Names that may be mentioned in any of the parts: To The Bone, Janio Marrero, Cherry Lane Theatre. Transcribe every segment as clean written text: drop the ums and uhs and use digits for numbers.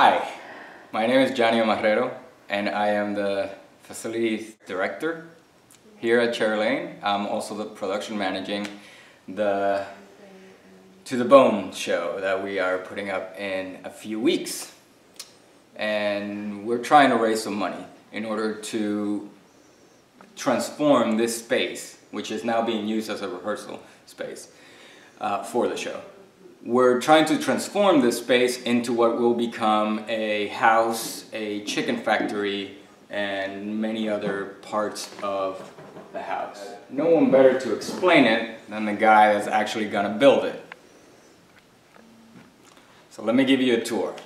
Hi, my name is Janio Marrero and I am the facilities director here at Cherry Lane. I'm also the production managing the To The Bone show that we are putting up in a few weeks. And we're trying to raise some money in order to transform this space, which is now being used as a rehearsal space for the show. We're trying to transform this space into what will become a house, a chicken factory, and many other parts of the house. No one better to explain it than the guy that's actually gonna build it. So let me give you a tour.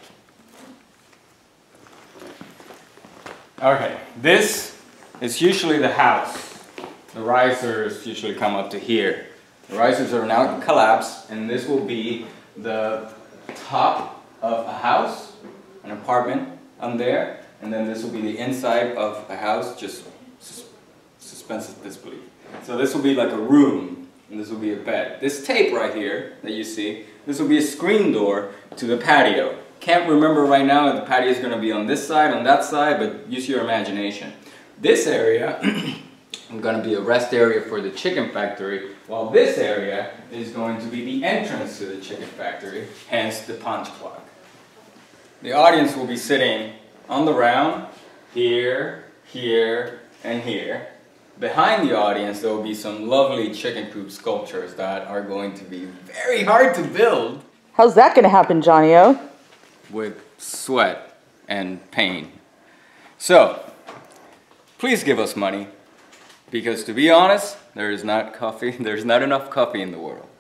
Okay, this is usually the house. The risers usually come up to here. The risers are now collapsed, and this will be the top of a house, an apartment on there, and then this will be the inside of a house, just suspensive disbelief. So this will be like a room, and this will be a bed. This tape right here that you see, this will be a screen door to the patio. Can't remember right now if the patio is going to be on this side, on that side, but use your imagination. This area going to be a rest area for the chicken factory, while this area is going to be the entrance to the chicken factory, hence the punch clock. The audience will be sitting on the round, here, here, and here. Behind the audience there will be some lovely chicken coop sculptures that are going to be very hard to build. How's that going to happen, Janio? With sweat and pain. So, please give us money. Because to be honest, there's not enough coffee in the world.